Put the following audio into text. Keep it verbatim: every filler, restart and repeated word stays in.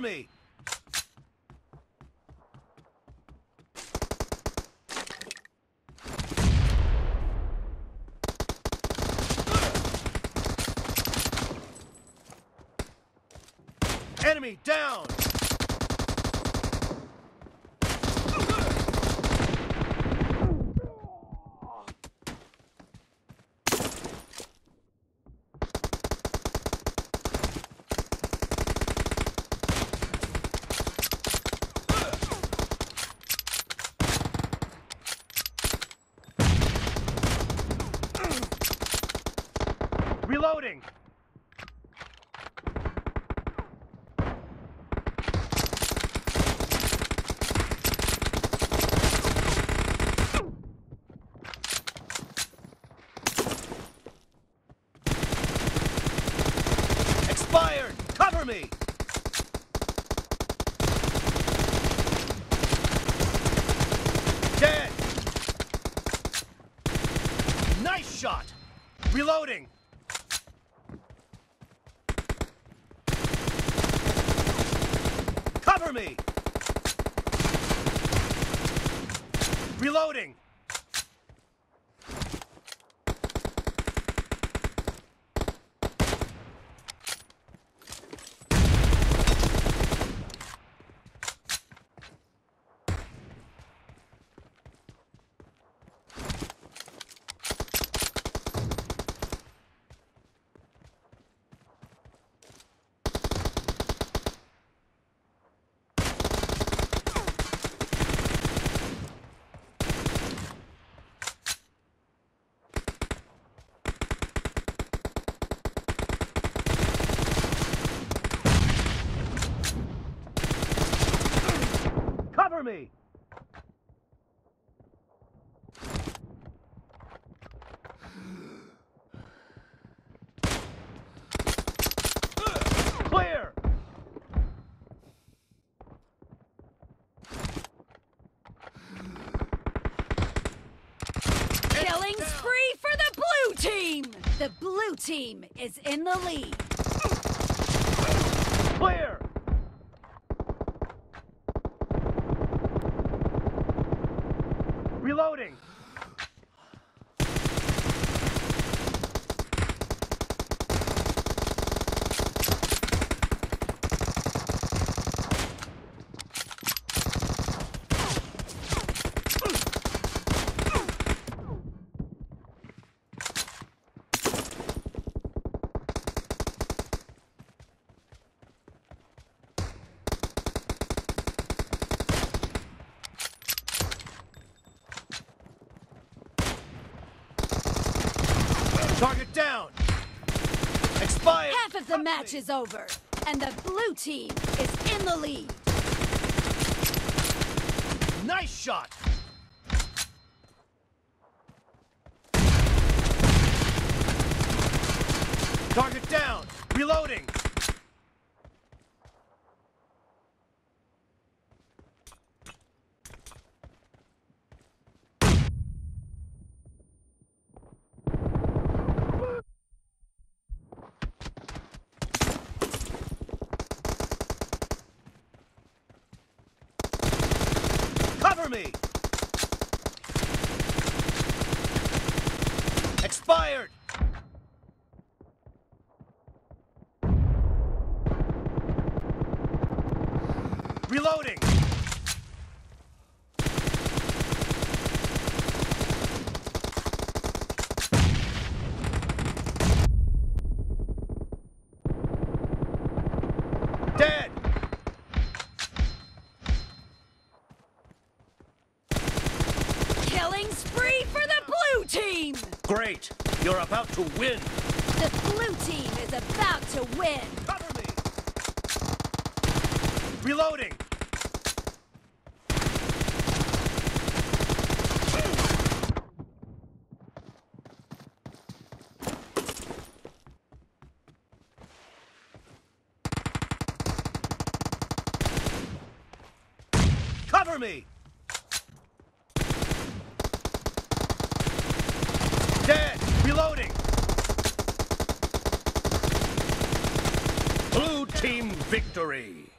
Cover me! Enemy down! Reloading! Expired! Cover me! Dead! Nice shot! Reloading! Cover me! Reloading! Me. Clear. Killing spree for the blue team. The blue team is in the lead. Clear. Reloading! Target down! Expired! Half of the Cover match me. Is over, and the blue team is in the lead. Nice shot! Target down! Reloading! Me. Expired. Reloading. Dead. Killing spree for the blue team! Great! You're about to win! The blue team is about to win! Cover me! Reloading! Cover me! Dead! Reloading! Blue team victory!